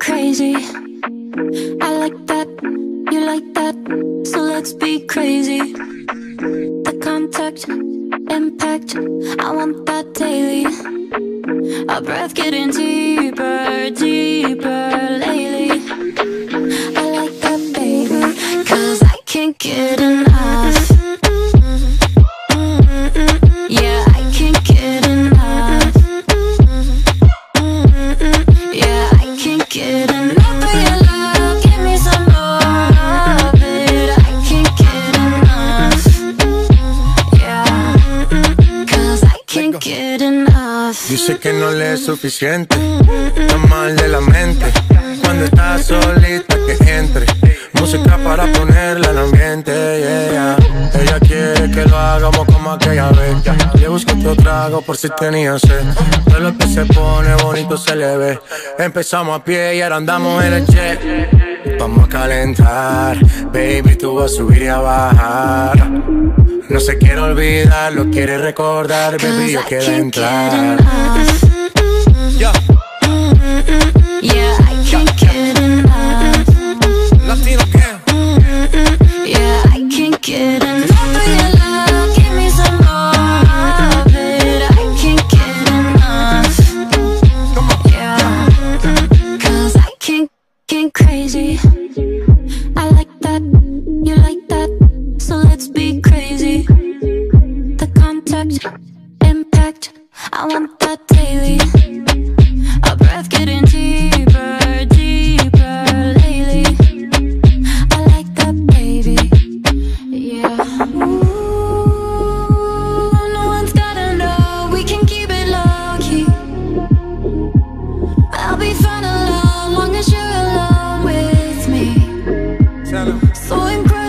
Crazy, I like that, you like that, so let's be crazy. The contact, impact, I want that daily. Our breath getting deeper, deeper lately. I like that, baby, 'cause I can't get enough. Dice que no le es suficiente, está mal de la mente. Cuando está solita que entre, música para ponerla en ambiente, yeah, yeah. Ella quiere que lo hagamos como aquella vez. Le busco otro trago por si tenía sed. Todo lo que se pone bonito se le ve. Empezamos a pie y ahora andamos en el jet. Vamos a calentar, baby, tú vas a subir y a bajar. No se quiere olvidar, lo quiere recordar, baby, yo quiero entrar. Yeah, yeah, I can't get enough. Latino gang. Yeah, I can't get enough of your love, give me some more of it. I can't get enough. Yeah, 'cause I can't get crazy. I like that, you like that. So let's be crazy. The contact, impact, I want that daily. Our breath getting deeper, deeper lately. I like that, baby, yeah. Ooh, no one's gotta know, we can keep it low-key. I'll be fine alone, long as you're alone with me. So incredible.